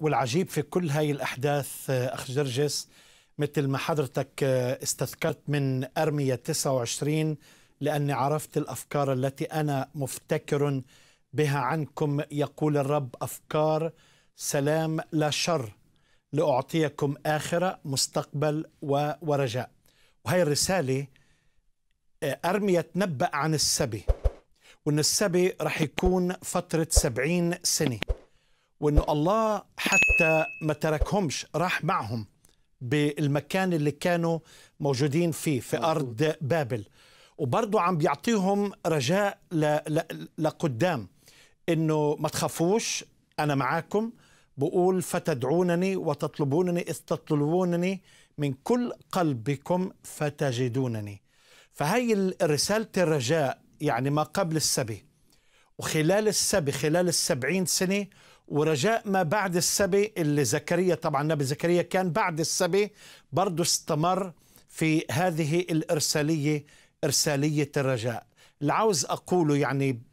والعجيب في كل هاي الأحداث أخ جرجس، مثل ما حضرتك استذكرت من أرمية 29، لأني عرفت الأفكار التي أنا مفتكر بها عنكم يقول الرب، أفكار سلام لا شر لأعطيكم آخرة مستقبل ورجاء. وهي الرسالة أرميا تنبأ عن السبي، وأن السبي رح يكون فترة 70 سنة، وأنه الله حتى ما تركهمش، راح معهم بالمكان اللي كانوا موجودين فيه في أرض بابل، وبرضه عم بيعطيهم رجاء لقدام، أنه ما تخافوش أنا معاكم. بقول فتدعونني وتطلبونني إذ تطلبونني من كل قلبكم فتجدونني. فهي رسالة الرجاء، يعني ما قبل السبي وخلال السبي، خلال 70 سنة، ورجاء ما بعد السبي اللي زكريا، طبعا نبي زكريا كان بعد السبي، برضه استمر في هذه الإرسالية، إرسالية الرجاء. اللي عاوز أقوله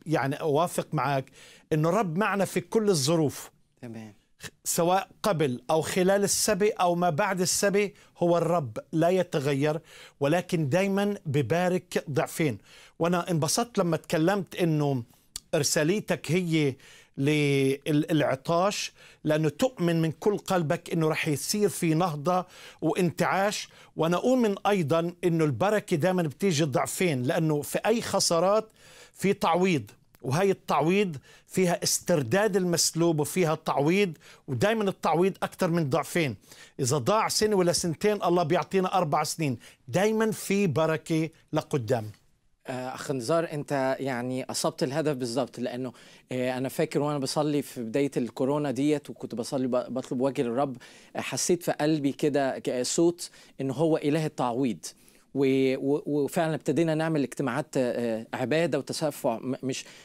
يعني أوافق معك إنه رب معنا في كل الظروف، تمام، سواء قبل أو خلال السبي أو ما بعد السبي، هو الرب لا يتغير، ولكن دايما ببارك ضعفين. وأنا انبسطت لما تكلمت إنه إرساليتك هي للعطاش، لأنه تؤمن من كل قلبك إنه رح يصير في نهضة وانتعاش. وأنا أؤمن أيضا إنه البركة دايما بتيجي ضعفين، لأنه في أي خسارات في تعويض، وهي التعويض فيها استرداد المسلوب، وفيها تعويض، ودايما التعويض أكثر من ضعفين. إذا ضاع سنة ولا سنتين، الله بيعطينا 4 سنين، دايما في بركة لقدام. أخ نزار، أنت يعني أصبت الهدف بالظبط، لأنه أنا فاكر وأنا بصلي في بداية الكورونا ديت، وكنت بصلي بطلب وجه الرب، حسيت في قلبي كده صوت إنه هو إله التعويض، وفعلا ابتدينا نعمل اجتماعات عباده وتشفع،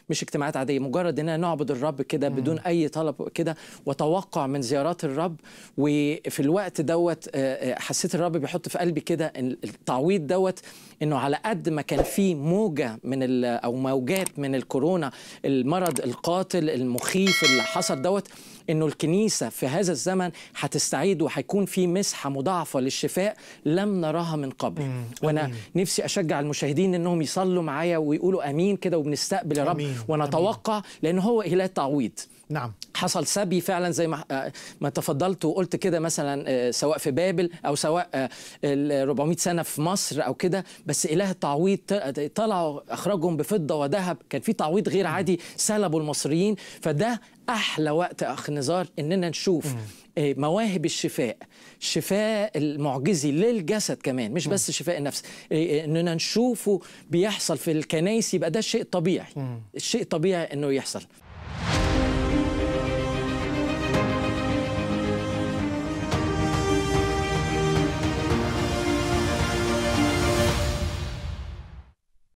مش اجتماعات عاديه، مجرد اننا نعبد الرب كده بدون اي طلب كده، وتوقع من زيارات الرب. وفي الوقت دوت حسيت الرب بيحط في قلبي كده التعويض دوت، انه على قد ما كان في موجه من او موجات من الكورونا، المرض القاتل المخيف اللي حصل دوت، انه الكنيسه في هذا الزمن هتستعيد، وهيكون في مسحه مضاعفه للشفاء لم نراها من قبل. وانا نفسي اشجع المشاهدين انهم يصلوا معايا ويقولوا امين كده، وبنستقبل يا رب ونتوقع، لان هو اله التعويض. نعم، حصل سبي فعلا زي ما تفضلت وقلت كده، مثلا سواء في بابل او سواء 400 سنه في مصر او كده، بس اله التعويض طلعوا اخرجهم بفضه وذهب، كان في تعويض غير عادي، سلبوا المصريين. فده احلى وقت اخ نزار اننا نشوف مواهب الشفاء، الشفاء المعجزي للجسد كمان، مش بس شفاء النفس، اننا نشوفه بيحصل في الكنائس، يبقى ده شيء طبيعي، الشيء طبيعي انه يحصل.